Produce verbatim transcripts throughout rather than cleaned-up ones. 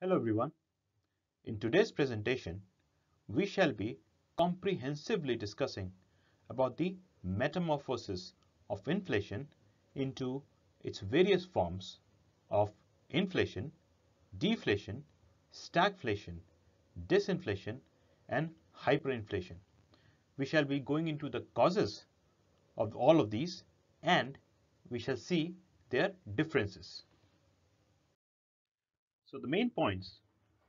Hello everyone. In today's presentation, we shall be comprehensively discussing about the metamorphosis of inflation into its various forms of inflation, deflation, stagflation, disinflation, and hyperinflation. We shall be going into the causes of all of these and we shall see their differences. So the main points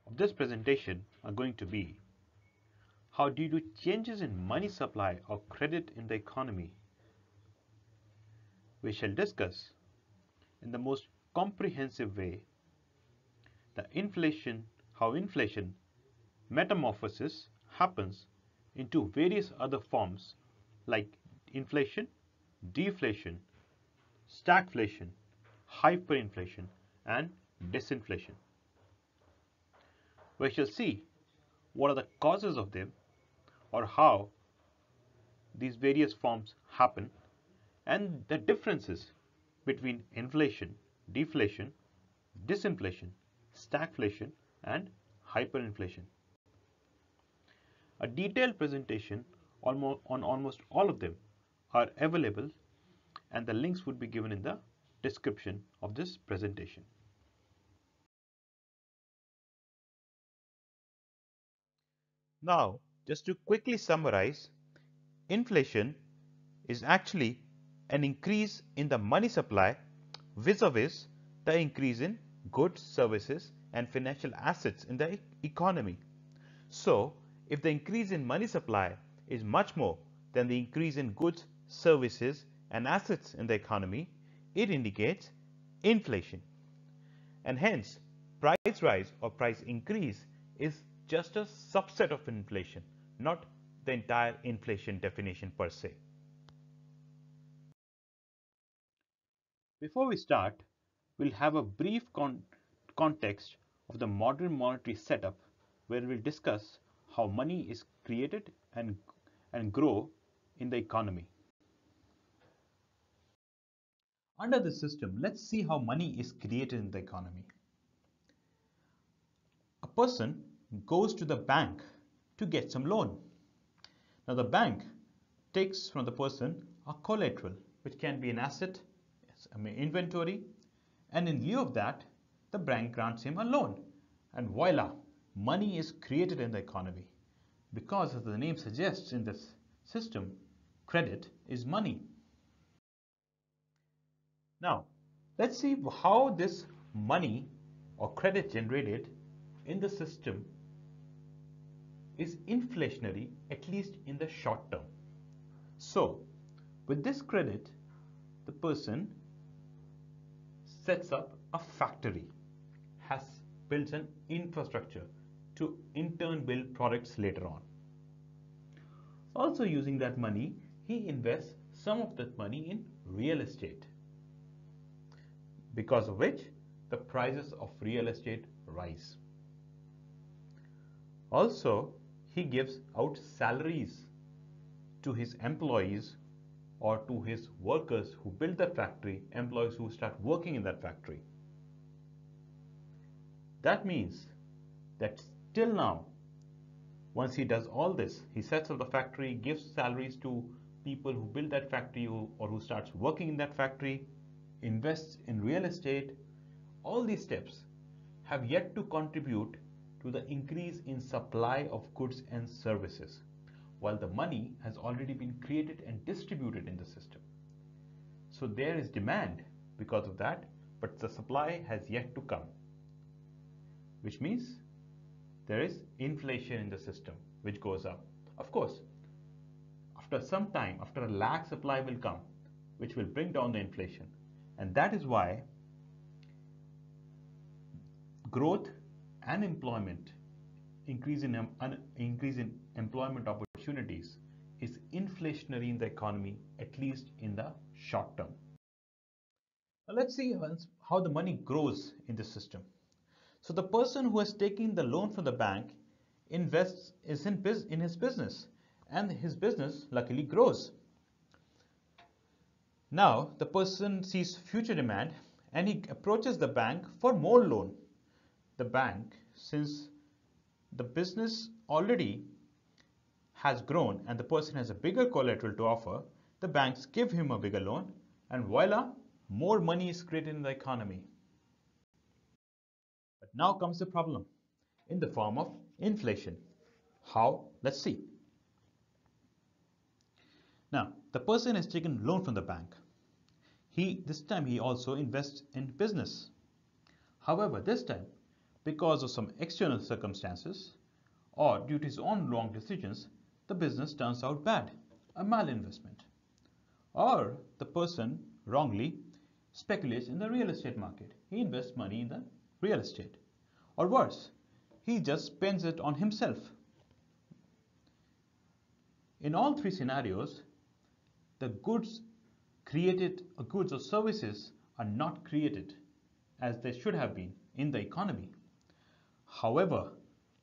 of this presentation are going to be how due to changes in money supply or credit in the economy, we shall discuss in the most comprehensive way the inflation, how inflation metamorphosis happens into various other forms like inflation, deflation, stagflation, hyperinflation, and disinflation. We shall see what are the causes of them or how these various forms happen and the differences between inflation, deflation, disinflation, stagflation and hyperinflation. A detailed presentation on almost all of them are available and the links would be given in the description of this presentation. Now, just to quickly summarize, inflation is actually an increase in the money supply vis-a-vis the increase in goods, services and financial assets in the economy. So, if the increase in money supply is much more than the increase in goods, services and assets in the economy, it indicates inflation. And hence, price rise or price increase is just a subset of inflation, not the entire inflation definition per se. Before we start, we'll have a brief con context of the modern monetary setup where we'll discuss how money is created and, and grow in the economy. Under this system, let's see how money is created in the economy. A person goes to the bank to get some loan. Now the bank takes from the person a collateral, which can be an asset, an inventory, and in lieu of that, the bank grants him a loan. And voila, money is created in the economy. Because as the name suggests in this system, credit is money. Now, let's see how this money or credit generated in the system is inflationary, at least in the short term. So, with this credit, the person sets up a factory, has built an infrastructure to in turn build products later on. Also using that money, he invests some of that money in real estate, because of which the prices of real estate rise. Also, he gives out salaries to his employees or to his workers who build that factory, employees who start working in that factory. That means that till now, once he does all this, he sets up the factory, gives salaries to people who build that factory or who starts working in that factory, invests in real estate. All these steps have yet to contribute to the increase in supply of goods and services, while the money has already been created and distributed in the system. So there is demand because of that, but the supply has yet to come, which means there is inflation in the system, which goes up. Of course, after some time, after a lag, supply will come, which will bring down the inflation. And that is why growth and employment, increase in, um, increase in employment opportunities is inflationary in the economy, at least in the short term. Now let's see how the money grows in the system. So the person who has taken the loan from the bank invests is in, in his business, and his business luckily grows. Now the person sees future demand and he approaches the bank for more loan. the bank, since the business already has grown and the person has a bigger collateral to offer, the banks give him a bigger loan, and voila, more money is created in the economy. But now comes the problem in the form of inflation. How? Let's see. Now, the person has taken loan from the bank. He, this time he also invests in business. However, this time, because of some external circumstances or due to his own wrong decisions, the business turns out bad, a malinvestment. Or the person wrongly speculates in the real estate market. He invests money in the real estate. Or worse, he just spends it on himself. In all three scenarios, the goods created, or goods or services are not created as they should have been in the economy. However,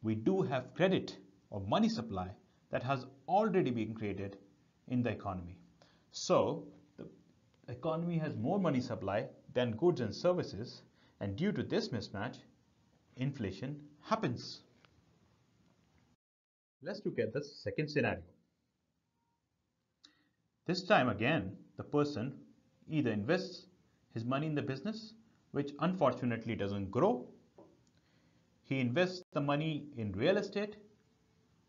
we do have credit or money supply that has already been created in the economy. So, the economy has more money supply than goods and services, and due to this mismatch, inflation happens. Let's look at the second scenario. This time again, the person either invests his money in the business, which unfortunately doesn't grow. He invests the money in real estate,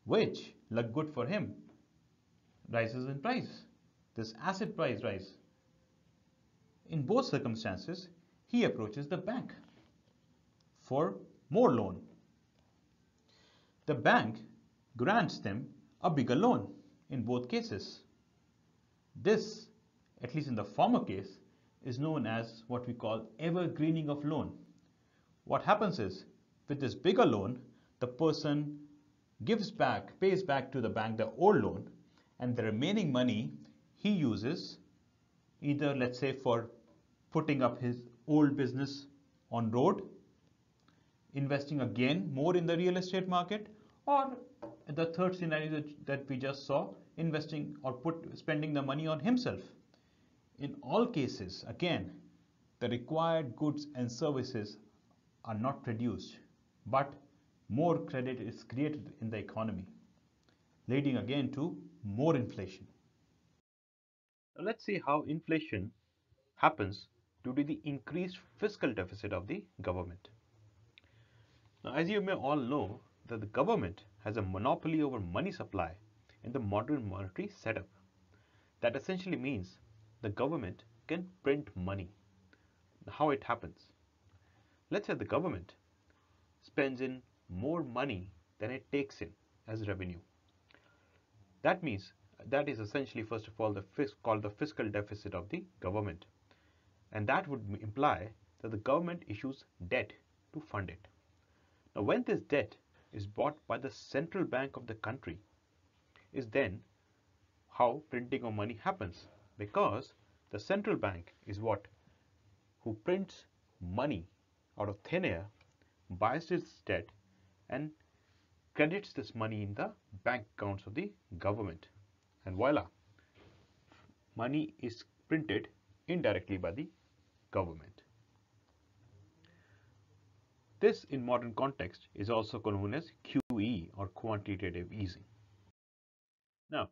which, luck good for him, rises in price. This asset price rise. In both circumstances, he approaches the bank for more loan. The bank grants them a bigger loan in both cases. This, at least in the former case, is known as what we call evergreening of loan. What happens is, with this bigger loan, the person gives back, pays back to the bank the old loan, and the remaining money he uses either, let's say, for putting up his old business on road, investing again more in the real estate market, or the third scenario that we just saw, investing or put, spending the money on himself. In all cases, again, the required goods and services are not produced, but more credit is created in the economy, leading again to more inflation. Now let's see how inflation happens due to the increased fiscal deficit of the government. Now, as you may all know, that the government has a monopoly over money supply in the modern monetary setup. That essentially means the government can print money. How it happens? Let's say the government spends in more money than it takes in as revenue. That means that is essentially, first of all, the called the fiscal deficit of the government, and that would imply that the government issues debt to fund it. Now, when this debt is bought by the central bank of the country, is then how printing of money happens. Because the central bank is what? Who prints money out of thin air, buys its debt, and credits this money in the bank accounts of the government. And voila, money is printed indirectly by the government. This, in modern context, is also known as Q E or quantitative easing. Now,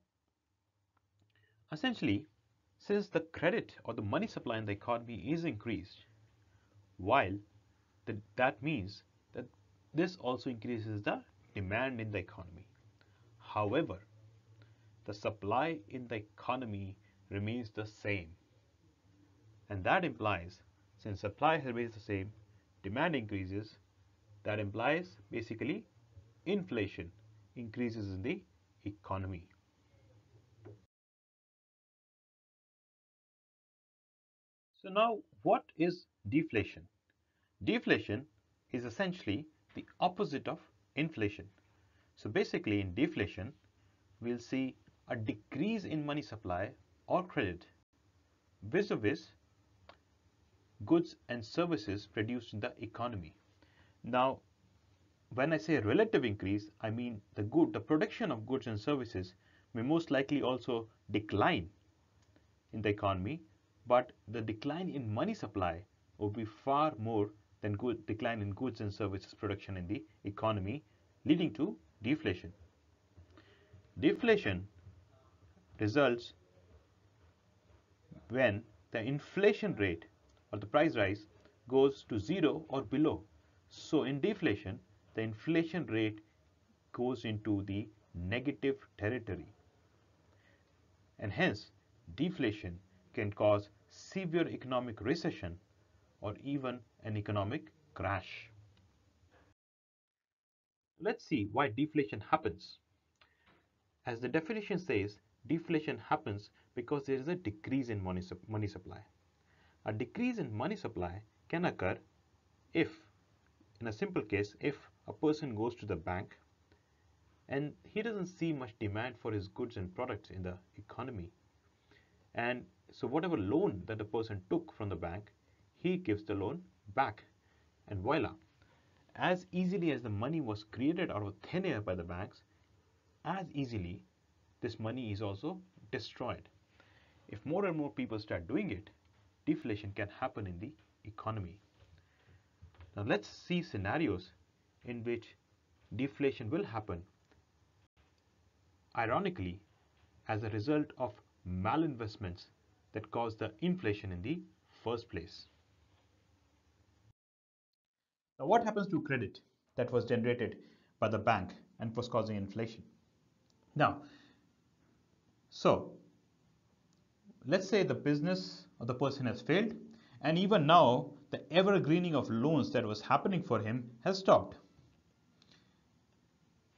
essentially, since the credit or the money supply in the economy is increased, while the, that means that this also increases the demand in the economy. However, the supply in the economy remains the same. And that implies, since supply remains the same, demand increases. That implies basically inflation increases in the economy. So now, what is deflation? Deflation is essentially the opposite of inflation. So basically, in deflation, we'll see a decrease in money supply or credit vis-a-vis goods and services produced in the economy. Now, when I say relative increase, I mean the good, the production of goods and services may most likely also decline in the economy, but the decline in money supply will be far more then good decline in goods and services production in the economy, leading to deflation. Deflation results when the inflation rate or the price rise goes to zero or below. So in deflation, the inflation rate goes into the negative territory, and hence deflation can cause severe economic recession or even an economic crash. Let's see why deflation happens. As the definition says, deflation happens because there is a decrease in money, money supply. A decrease in money supply can occur if, in a simple case, if a person goes to the bank and he doesn't see much demand for his goods and products in the economy. And so whatever loan that the person took from the bank, he gives the loan back, and voila. As easily as the money was created out of thin air by the banks, as easily this money is also destroyed. If more and more people start doing it, deflation can happen in the economy. Now let's see scenarios in which deflation will happen, ironically, as a result of malinvestments that caused the inflation in the first place. Now what happens to credit that was generated by the bank and was causing inflation? Now, so let's say the business or the person has failed, and even now the evergreening of loans that was happening for him has stopped.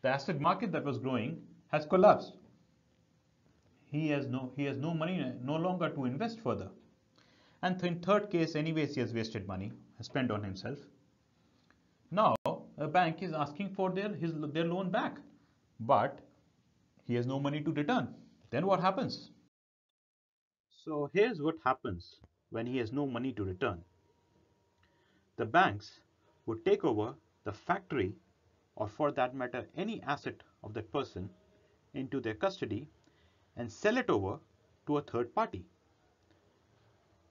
The asset market that was growing has collapsed. He has no, he has no money, no longer to invest further. And in third case, anyways, he has wasted money, has spent on himself. Now, a bank is asking for their, his, their loan back, but he has no money to return. Then what happens? So here's what happens when he has no money to return. The banks would take over the factory, or for that matter, any asset of that person, into their custody and sell it over to a third party.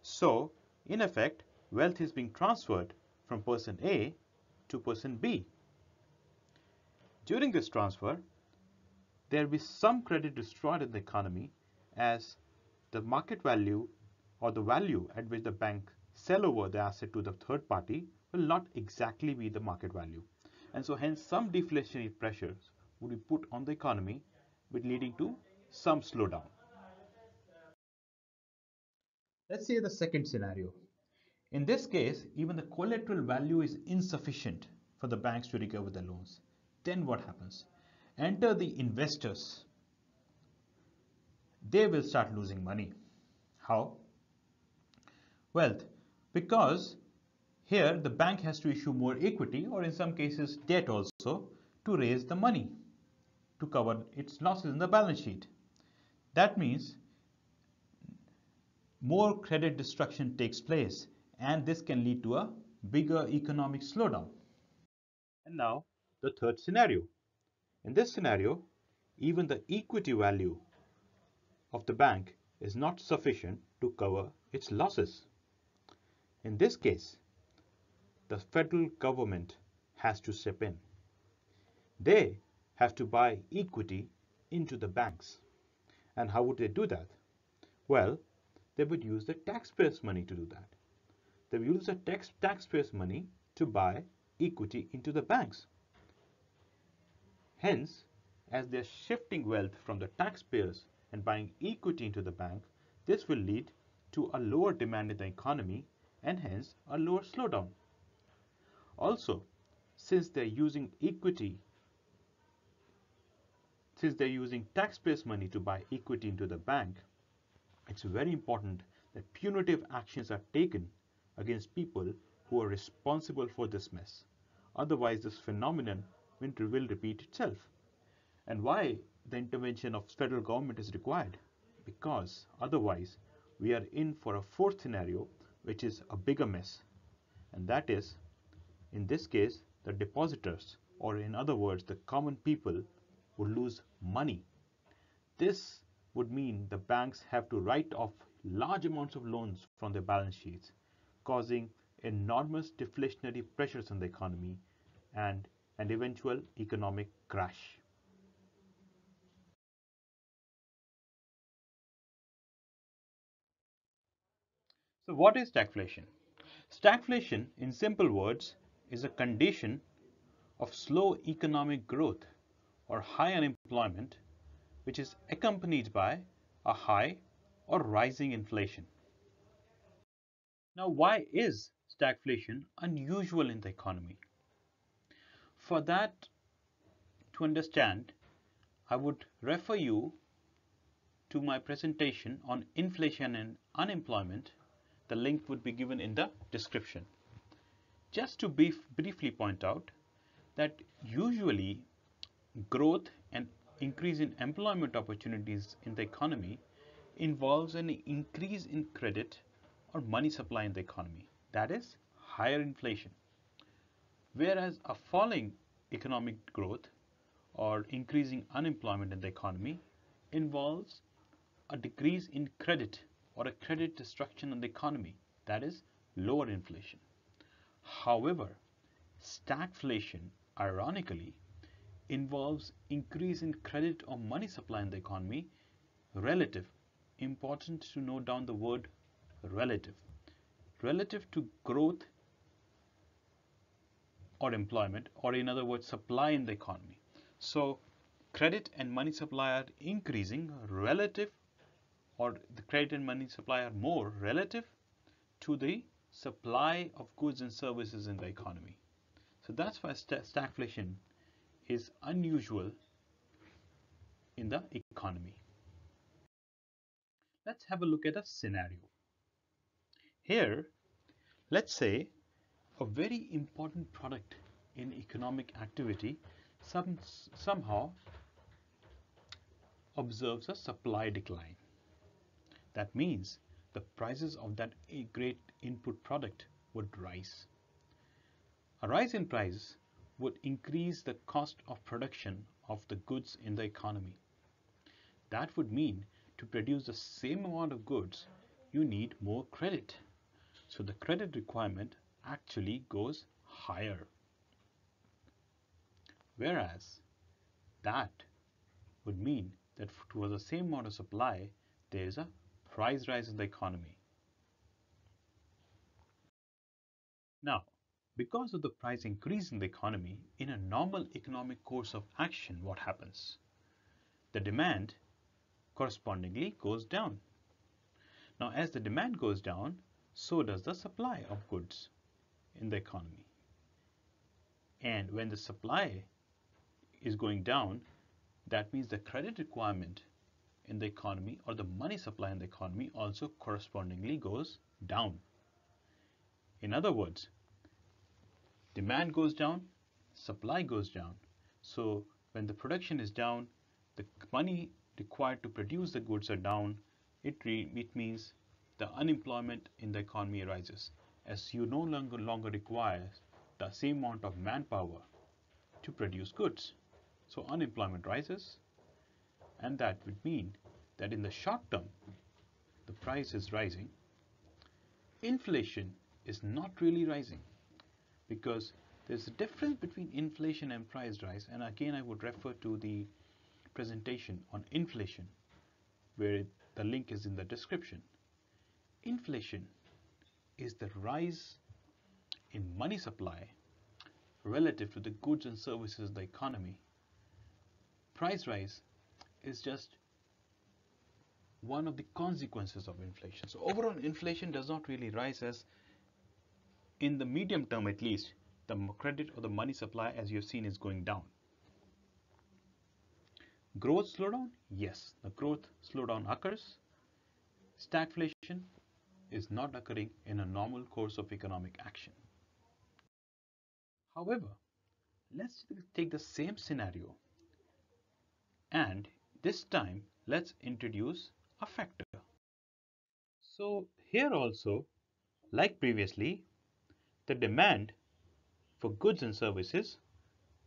So, in effect, wealth is being transferred from person A to person B. During this transfer, there will be some credit destroyed in the economy, as the market value or the value at which the bank sell over the asset to the third party will not exactly be the market value. And so hence some deflationary pressures would be put on the economy, with leading to some slowdown. Let's say the second scenario. In this case, even the collateral value is insufficient for the banks to recover the loans. Then what happens? Enter the investors. They will start losing money. How? Well, because here the bank has to issue more equity, or in some cases debt also, to raise the money to cover its losses in the balance sheet. That means more credit destruction takes place, and this can lead to a bigger economic slowdown. And now the third scenario. In this scenario, even the equity value of the bank is not sufficient to cover its losses. In this case, the federal government has to step in. They have to buy equity into the banks. And how would they do that? Well, they would use the taxpayers' money to do that. They would use the tax taxpayers' money to buy equity into the banks. Hence, as they are shifting wealth from the taxpayers and buying equity into the bank, this will lead to a lower demand in the economy, and hence a lower slowdown. Also, since they're using equity, since they're using taxpayers' money to buy equity into the bank, it's very important that punitive actions are taken against people who are responsible for this mess. Otherwise, this phenomenon will repeat itself. And why the intervention of federal government is required? Because otherwise, we are in for a fourth scenario, which is a bigger mess. And that is, in this case, the depositors, or in other words, the common people, would lose money. This would mean the banks have to write off large amounts of loans from their balance sheets, causing enormous deflationary pressures on the economy and an eventual economic crash. So what is stagflation? Stagflation, in simple words, is a condition of slow economic growth or high unemployment which is accompanied by a high or rising inflation. Now, why is stagflation unusual in the economy? For that to understand, I would refer you to my presentation on inflation and unemployment. The link would be given in the description. Just to brief, briefly point out that usually growth and increase in employment opportunities in the economy involves an increase in credit or money supply in the economy, that is higher inflation, whereas a falling economic growth or increasing unemployment in the economy involves a decrease in credit or a credit destruction in the economy, that is lower inflation. However, stagflation, ironically, involves increase in credit or money supply in the economy, relative. Important to note down the word relative. Relative to growth or employment, or in other words, supply in the economy. So credit and money supply are increasing relative, or the credit and money supply are more relative to the supply of goods and services in the economy. So that's why st stagflation is unusual in the economy. Let's have a look at a scenario. Here, let's say a very important product in economic activity some, somehow observes a supply decline. That means the prices of that great input product would rise. A rise in price would increase the cost of production of the goods in the economy. That would mean to produce the same amount of goods, you need more credit. So the credit requirement actually goes higher. Whereas that would mean that for the same amount of supply, there is a price rise in the economy. Now, because of the price increase in the economy, in a normal economic course of action, what happens? The demand correspondingly goes down. Now, as the demand goes down, so does the supply of goods in the economy. And when the supply is going down, that means the credit requirement in the economy or the money supply in the economy also correspondingly goes down. In other words, demand goes down, supply goes down. So when the production is down, the money required to produce the goods are down. It, re it means the unemployment in the economy rises, as you no longer, longer require the same amount of manpower to produce goods. So unemployment rises, and that would mean that in the short term, the price is rising. Inflation is not really rising, because there's a difference between inflation and price rise. And again, I would refer to the presentation on inflation, where the link is in the description. Inflation is the rise in money supply relative to the goods and services of the economy. Price rise is just one of the consequences of inflation. So overall, inflation does not really rise, as in the medium term at least, the credit or the money supply, as you've seen, is going down. Growth slowdown? Yes, the growth slowdown occurs. Stagflation is not occurring in a normal course of economic action. However, let's take the same scenario, and this time let's introduce a factor. So here also, like previously, the demand for goods and services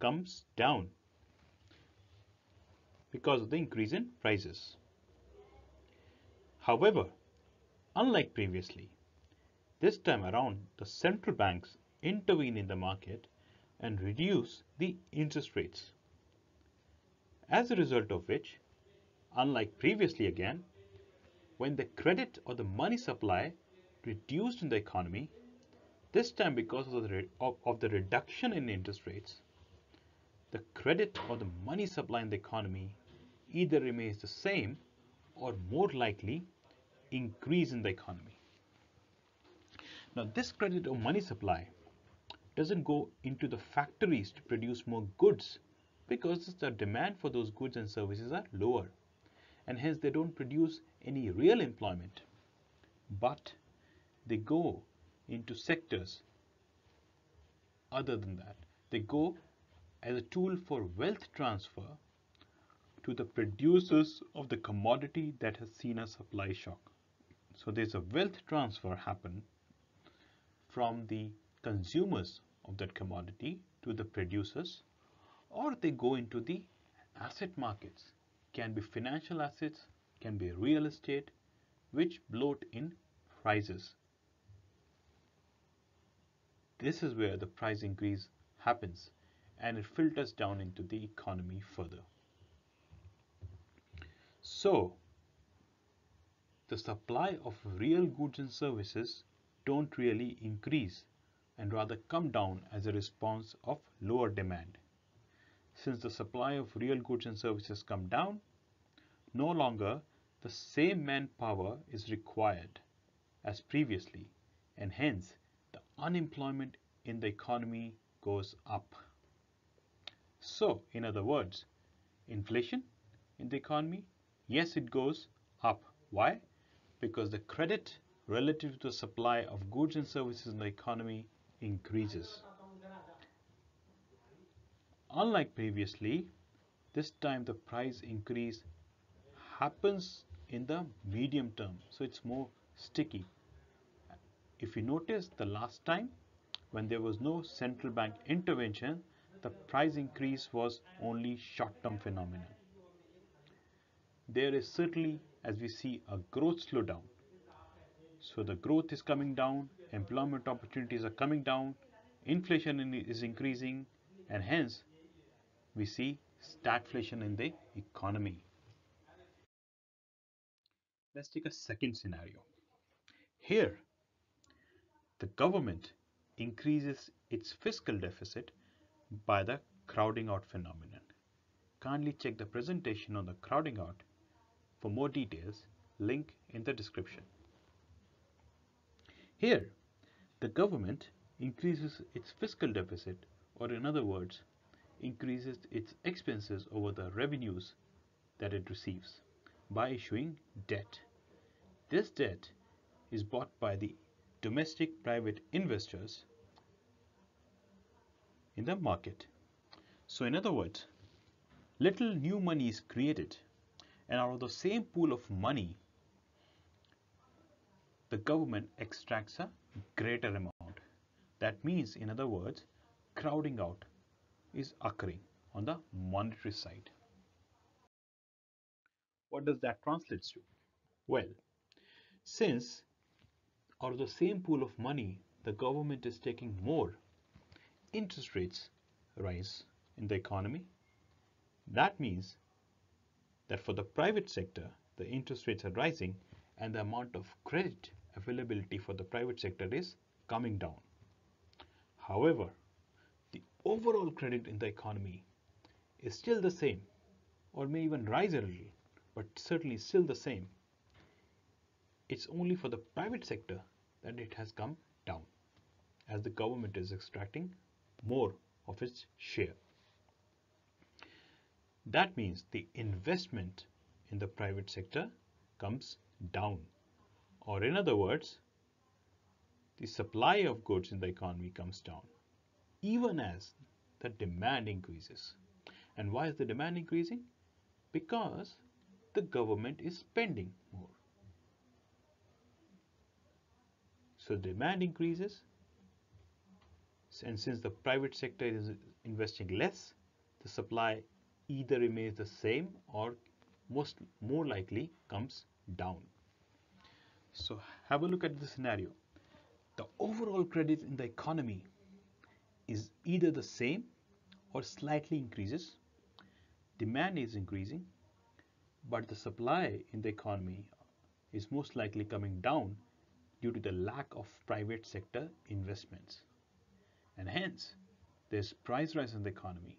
comes down because of the increase in prices. However, unlike previously, This time around, the central banks intervene in the market and reduce the interest rates. As a result of which, unlike previously again, when the credit or the money supply reduced in the economy, this time because of the, of, of the reduction in interest rates, the credit or the money supply in the economy either remains the same or more likely increase in the economy. Now this credit or money supply doesn't go into the factories to produce more goods because the demand for those goods and services are lower, and hence they don't produce any real employment, but they go into sectors other than that. They go as a tool for wealth transfer to the producers of the commodity that has seen a supply shock. So there's a wealth transfer happen from the consumers of that commodity to the producers, or they go into the asset markets. Can be financial assets, can be real estate, which bloat in prices. This is where the price increase happens and it filters down into the economy further. So, the supply of real goods and services don't really increase and rather come down as a response of lower demand. Since the supply of real goods and services come down, no longer the same manpower is required as previously, and hence the unemployment in the economy goes up. So, in other words, inflation in the economy, yes, it goes up. Why? Because the credit relative to the supply of goods and services in the economy increases. Unlike previously, this time the price increase happens in the medium term, so it's more sticky. If you notice, the last time when there was no central bank intervention, the price increase was only short-term phenomenon. There is certainly, as we see, a growth slowdown. So the growth is coming down, employment opportunities are coming down, inflation is increasing, and hence we see stagflation in the economy. Let's take a second scenario. Here, the government increases its fiscal deficit by the crowding out phenomenon. Kindly check the presentation on the crowding out for more details, link in the description. Here, the government increases its fiscal deficit, or in other words, increases its expenses over the revenues that it receives by issuing debt. This debt is bought by the domestic private investors in the market. So in other words, little new money is created, and out of the same pool of money, the government extracts a greater amount. That means, in other words, crowding out is occurring on the monetary side. What does that translate to? Well, since out of the same pool of money, the government is taking more, interest rates rise in the economy. That means that for the private sector, the interest rates are rising and the amount of credit availability for the private sector is coming down. However, overall credit in the economy is still the same, or may even rise a little, but certainly still the same. It's only for the private sector that it has come down, as the government is extracting more of its share. That means the investment in the private sector comes down, or in other words, the supply of goods in the economy comes down, even as the demand increases. And why is the demand increasing? Because the government is spending more. So demand increases, and since the private sector is investing less, the supply either remains the same or most more likely comes down. So have a look at the scenario. the overall credit in the economy is either the same or slightly increases. Demand is increasing, but the supply in the economy is most likely coming down due to the lack of private sector investments. And hence, there's price rise in the economy.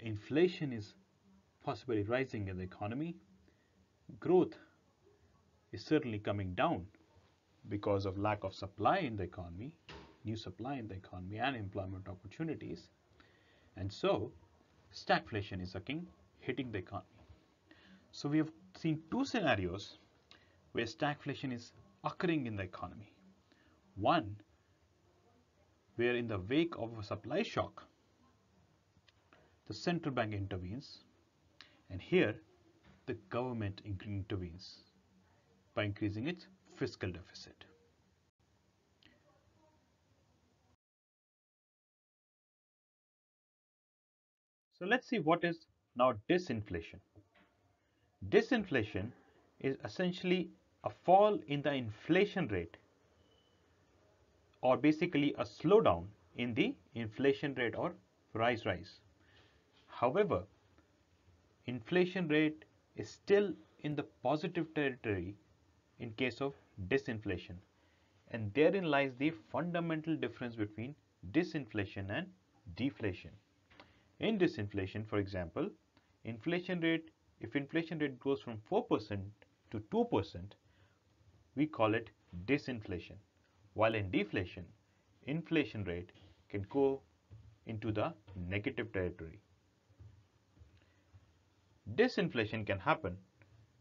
Inflation is possibly rising in the economy. Growth is certainly coming down because of lack of supply in the economy, new supply in the economy and employment opportunities. And so, stagflation is again hitting the economy. So we have seen two scenarios where stagflation is occurring in the economy. One, where in the wake of a supply shock, the central bank intervenes, and here the government intervenes by increasing its fiscal deficit. So let's see what is now disinflation. Disinflation is essentially a fall in the inflation rate, or basically a slowdown in the inflation rate or price rise. However, inflation rate is still in the positive territory in case of disinflation, and therein lies the fundamental difference between disinflation and deflation. In disinflation, for example, inflation rate, if inflation rate goes from four percent to two percent, we call it disinflation. While in deflation, inflation rate can go into the negative territory. Disinflation can happen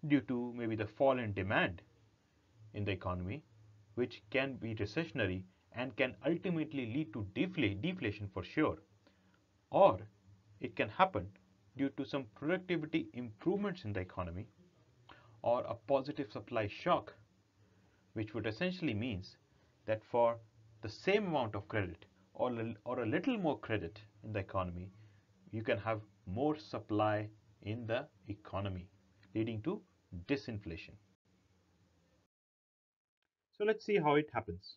due to maybe the fall in demand in the economy, which can be recessionary and can ultimately lead to defl- deflation for sure. Or it can happen due to some productivity improvements in the economy or a positive supply shock, which would essentially means that for the same amount of credit or, or a little more credit in the economy, you can have more supply in the economy, leading to disinflation. So let's see how it happens.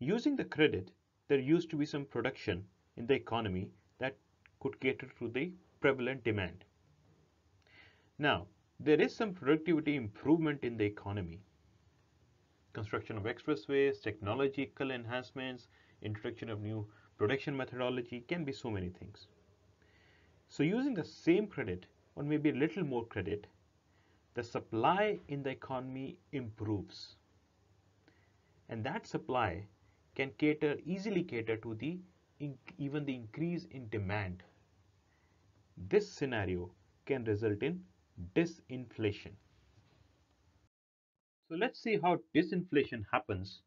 Using the credit, there used to be some production in the economy that could cater to the prevalent demand. Now, there is some productivity improvement in the economy. Construction of expressways, technological enhancements, introduction of new production methodology, can be so many things. So using the same credit or maybe a little more credit, the supply in the economy improves. And that supply can cater, easily cater to the even the increase in demand. This scenario can result in disinflation. So let's see how disinflation happens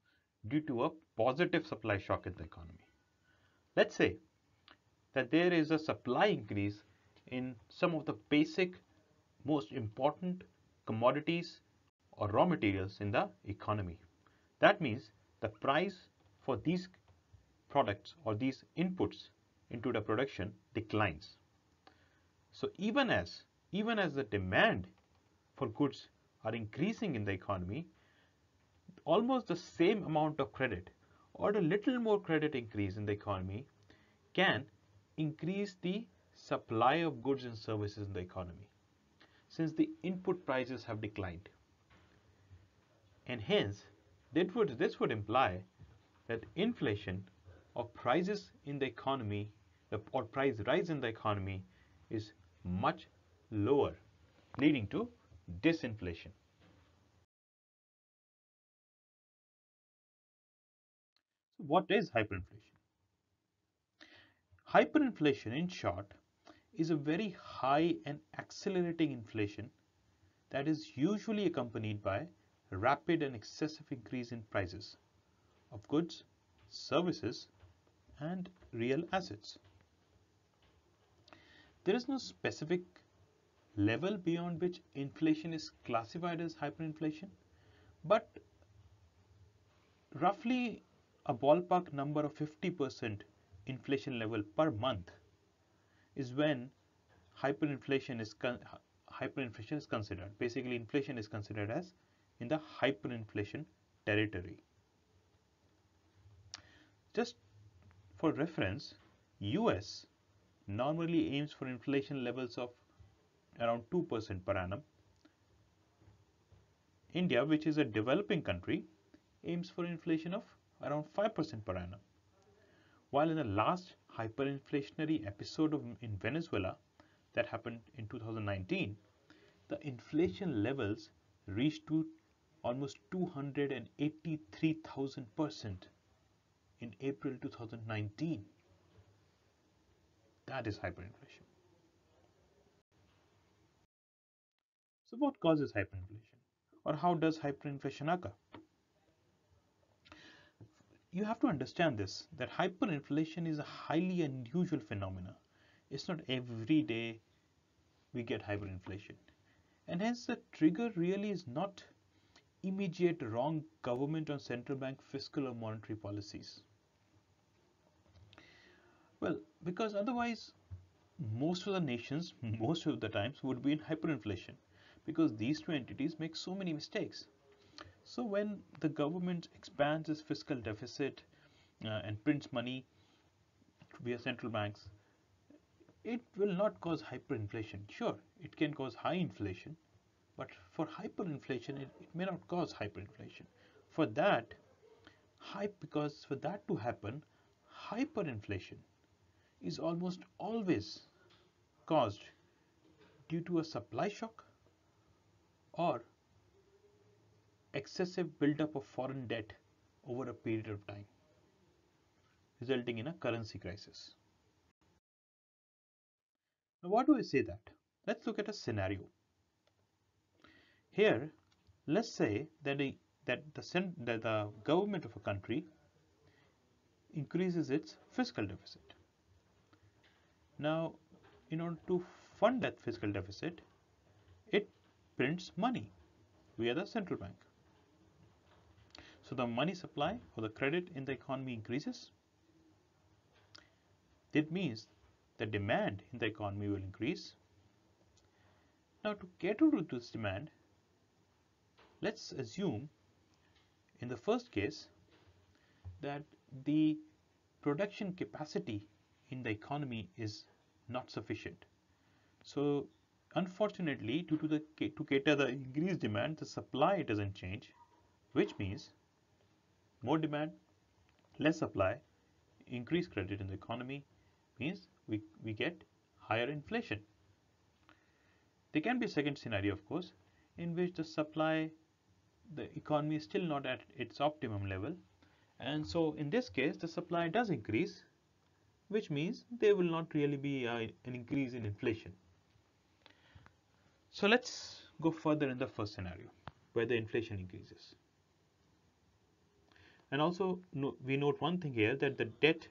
due to a positive supply shock in the economy. Let's say that there is a supply increase in some of the basic, most important commodities or raw materials in the economy. That means the price for these products or these inputs into the production declines. So even as, even as the demand for goods are increasing in the economy, almost the same amount of credit or a little more credit increase in the economy can increase the supply of goods and services in the economy, since the input prices have declined. And hence, that would, this would imply that inflation or prices in the economy or price rise in the economy is much lower, leading to disinflation. So what is hyperinflation? Hyperinflation, in short, is a very high and accelerating inflation that is usually accompanied by rapid and excessive increase in prices of goods, services, and real assets. There is no specific level beyond which inflation is classified as hyperinflation, but roughly a ballpark number of fifty percent inflation level per month is when hyperinflation is con hyperinflation is considered. Basically, inflation is considered as in the hyperinflation territory. Just for reference, U S normally aims for inflation levels of around two percent per annum. India, which is a developing country, aims for inflation of around five percent per annum. While in the last hyperinflationary episode of, in Venezuela that happened in two thousand nineteen, the inflation levels reached to almost two hundred eighty-three thousand percent in April two thousand nineteen. That is hyperinflation. So what causes hyperinflation, or how does hyperinflation occur? You have to understand this, that hyperinflation is a highly unusual phenomena. It's not every day we get hyperinflation. And hence the trigger really is not immediate wrong government or central bank fiscal or monetary policies. Well, because otherwise most of the nations, most of the times, would be in hyperinflation, because these two entities make so many mistakes. So when the government expands its fiscal deficit uh, and prints money via central banks, it will not cause hyperinflation. Sure, it can cause high inflation, but for hyperinflation, it, it may not cause hyperinflation. For that, hype, because for that to happen, hyperinflation is almost always caused due to a supply shock or excessive buildup of foreign debt over a period of time, resulting in a currency crisis. Now, why do I say that? Let's look at a scenario. Here, let's say that, a, that, the, that the government of a country increases its fiscal deficit. Now, in order to fund that fiscal deficit, it prints money via the central bank. So the money supply or the credit in the economy increases. That means the demand in the economy will increase. Now, to cater to this demand, let's assume in the first case that the production capacity in the economy is not sufficient. So unfortunately, due to the to cater the increased demand, the supply doesn't change, which means more demand, less supply, increased credit in the economy means we, we get higher inflation. There can be a second scenario, of course, in which the supply, the economy is still not at its optimum level, and so in this case the supply does increase, which means there will not really be uh, an increase in inflation. So let's go further in the first scenario where the inflation increases. And also no, we note one thing here, that the debt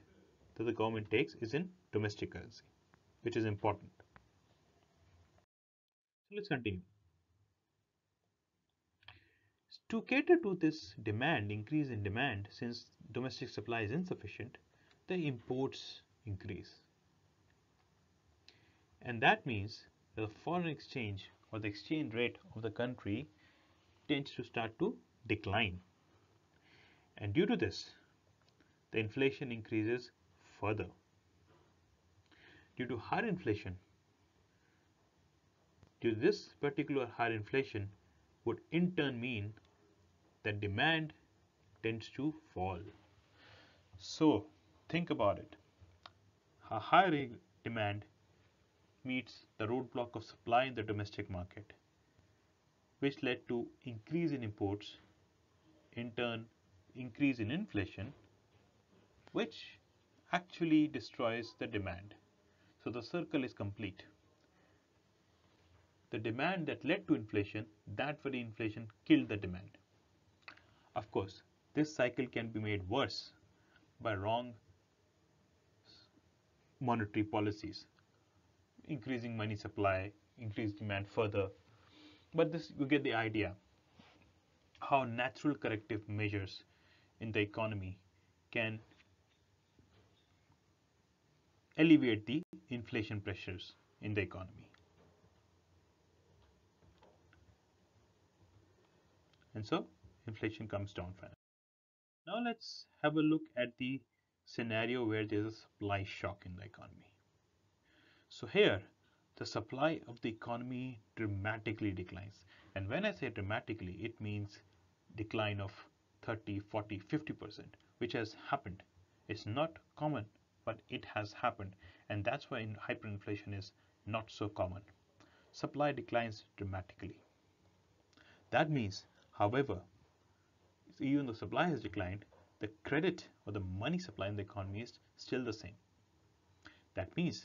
that the government takes is in domestic currency, which is important. So let's continue. To cater to this demand, increase in demand, since domestic supply is insufficient, the imports increase. And that means the foreign exchange or the exchange rate of the country tends to start to decline. And due to this, the inflation increases further. Due to higher inflation, due to this particular higher inflation would in turn mean that demand tends to fall. So think about it. A higher demand meets the roadblock of supply in the domestic market, which led to increase in imports, in turn increase in inflation, which actually destroys the demand. So the circle is complete. The demand that led to inflation, that very inflation killed the demand. Of course, this cycle can be made worse by wrong monetary policies, increasing money supply, increased demand further. But this, you get the idea how natural corrective measures in the economy can alleviate the inflation pressures in the economy. And so inflation comes down finally. Now let's have a look at the scenario where there's a supply shock in the economy. So here, the supply of the economy dramatically declines. And when I say dramatically, it means decline of thirty, forty, fifty percent, which has happened. It's not common, but it has happened. And that's why hyperinflation is not so common. Supply declines dramatically. That means, however, even though supply has declined, the credit or the money supply in the economy is still the same. That means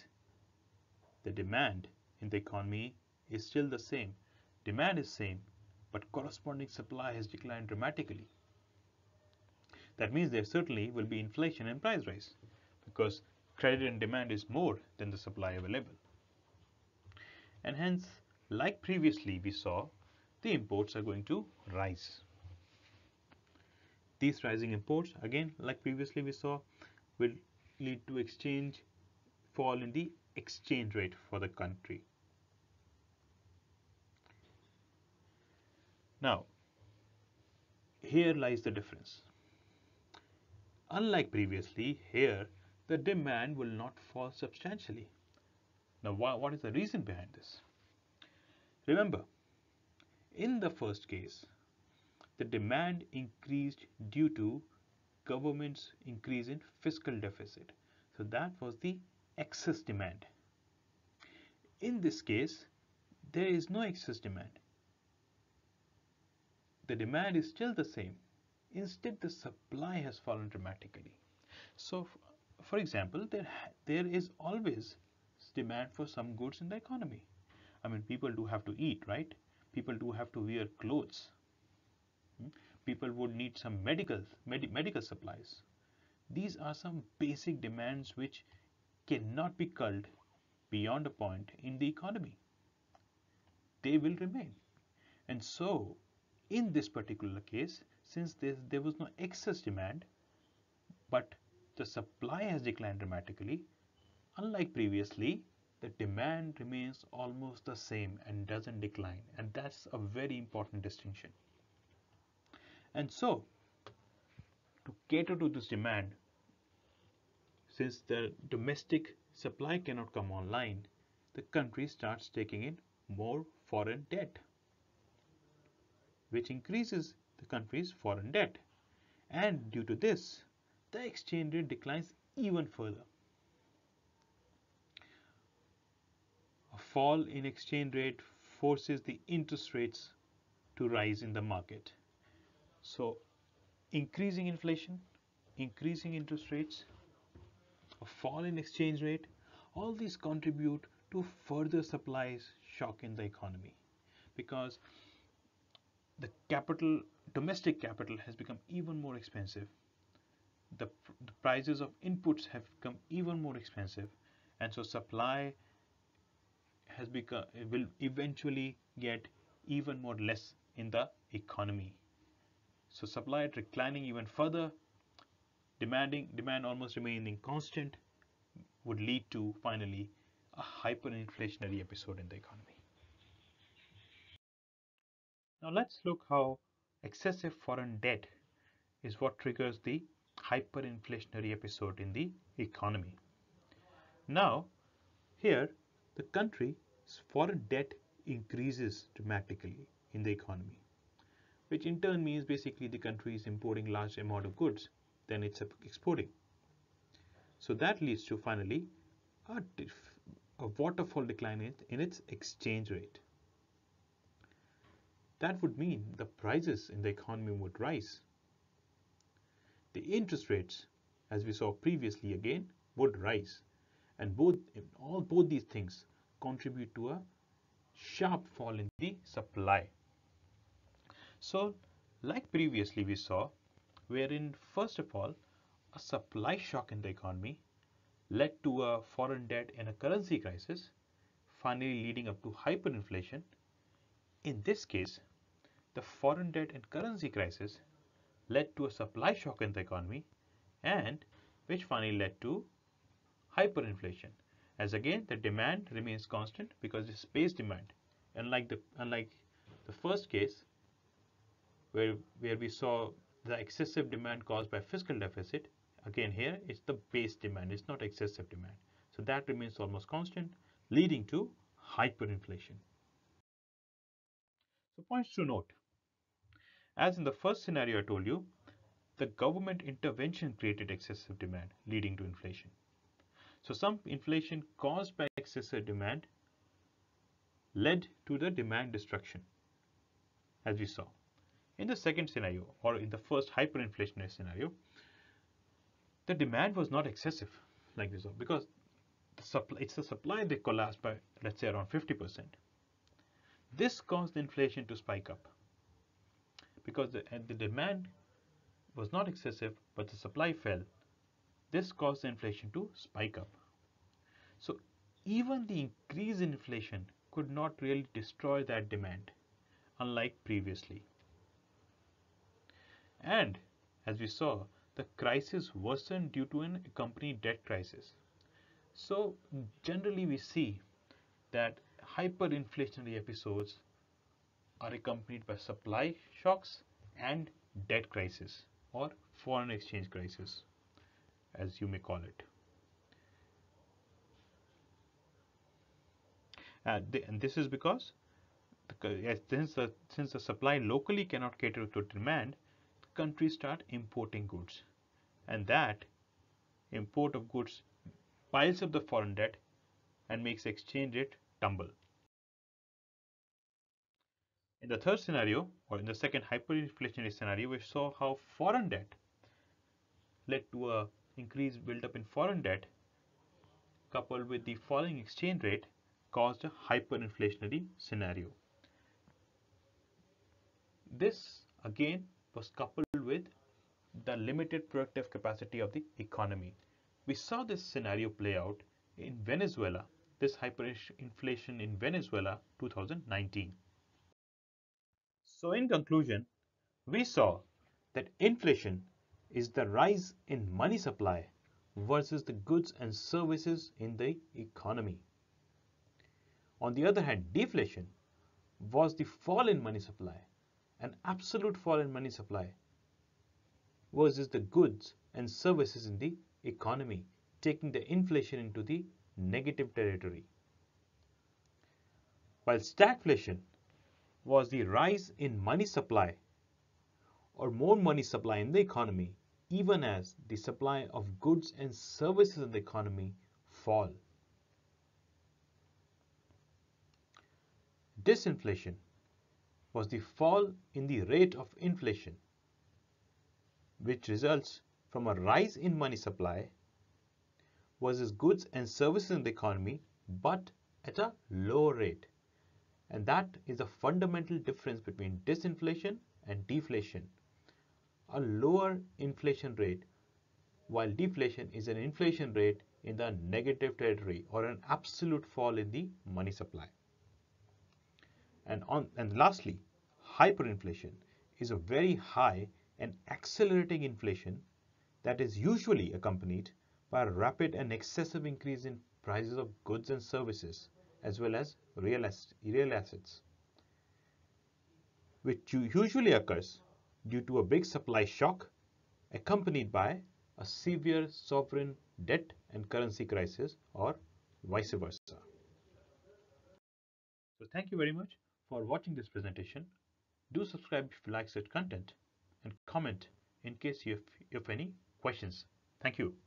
the demand in the economy is still the same. Demand is same, but corresponding supply has declined dramatically. That means there certainly will be inflation and price rise because credit and demand is more than the supply available. And hence, like previously we saw, the imports are going to rise. These rising imports, again, like previously we saw, will lead to exchange fall in the exchange rate for the country. Now, here lies the difference. Unlike previously, here the demand will not fall substantially. Now, wh- what is the reason behind this? Remember, in the first case, the demand increased due to government's increase in fiscal deficit. So that was the excess demand. In this case, there is no excess demand. The demand is still the same. Instead, the supply has fallen dramatically. So, for example, there, there is always demand for some goods in the economy. I mean, people do have to eat, right? People do have to wear clothes. People would need some medical med medical supplies. These are some basic demands which cannot be culled beyond a point in the economy. They will remain. And so, in this particular case, since there, there was no excess demand, but the supply has declined dramatically, unlike previously, the demand remains almost the same and doesn't decline. And that's a very important distinction. And so, to cater to this demand, since the domestic supply cannot come online, the country starts taking in more foreign debt, which increases the country's foreign debt. And due to this, the exchange rate declines even further. A fall in exchange rate forces the interest rates to rise in the market. So, increasing inflation, increasing interest rates, a fall in exchange rate, all these contribute to further supply shock in the economy because the capital, domestic capital has become even more expensive. The, the prices of inputs have become even more expensive, and so supply has become, will eventually get even more less in the economy. So supply declining even further, demanding demand almost remaining constant, would lead to finally a hyperinflationary episode in the economy. Now let's look how excessive foreign debt is what triggers the hyperinflationary episode in the economy. Now here the country's foreign debt increases dramatically in the economy, which in turn means basically the country is importing large amount of goods than it's exporting. So that leads to finally a, a waterfall decline in, in its exchange rate. That would mean the prices in the economy would rise. The interest rates, as we saw previously again, would rise. And both, all, both these things contribute to a sharp fall in the supply. So, like previously we saw, wherein first of all, a supply shock in the economy led to a foreign debt and a currency crisis, finally leading up to hyperinflation. In this case, the foreign debt and currency crisis led to a supply shock in the economy, and which finally led to hyperinflation, as again the demand remains constant because it's base demand, unlike the unlike the first case, where where we saw the excessive demand caused by fiscal deficit. Again, here it's the base demand, it's not excessive demand. So that remains almost constant, leading to hyperinflation. So points to note. As in the first scenario I told you, the government intervention created excessive demand, leading to inflation. So some inflation caused by excessive demand led to the demand destruction, as we saw. In the second scenario, or in the first hyperinflationary scenario, the demand was not excessive like this, because the supply, it's the supply that collapsed by, let's say, around fifty percent. This caused inflation to spike up because the, the demand was not excessive, but the supply fell. This caused the inflation to spike up. So even the increase in inflation could not really destroy that demand, unlike previously. And as we saw, the crisis worsened due to an accompanying debt crisis. So generally we see that hyperinflationary episodes are accompanied by supply shocks and debt crisis, or foreign exchange crisis, as you may call it. Uh, the, and this is because the, since, the, since the supply locally cannot cater to demand, countries start importing goods, and that import of goods piles up the foreign debt and makes exchange rate tumble. In the third scenario, or in the second hyperinflationary scenario, we saw how foreign debt led to an increased buildup in foreign debt, coupled with the falling exchange rate, caused a hyperinflationary scenario. This again was coupled with the limited productive capacity of the economy. We saw this scenario play out in Venezuela, this hyperinflation in Venezuela two thousand nineteen. So in conclusion, we saw that inflation is the rise in money supply versus the goods and services in the economy. On the other hand, deflation was the fall in money supply, an absolute fall in money supply versus the goods and services in the economy, taking the inflation into the negative territory. While stagflation was the rise in money supply, or more money supply in the economy, even as the supply of goods and services in the economy fall. Disinflation was the fall in the rate of inflation, which results from a rise in money supply versus goods and services in the economy, but at a lower rate. And that is a fundamental difference between disinflation and deflation. A lower inflation rate, while deflation is an inflation rate in the negative territory, or an absolute fall in the money supply. And, on, and lastly, hyperinflation is a very high and accelerating inflation that is usually accompanied by a rapid and excessive increase in prices of goods and services, as well as real, as, real assets, which usually occurs due to a big supply shock accompanied by a severe sovereign debt and currency crisis, or vice versa. So thank you very much for watching this presentation. Do subscribe if you like such content, and comment in case you have, you have any questions. Thank you.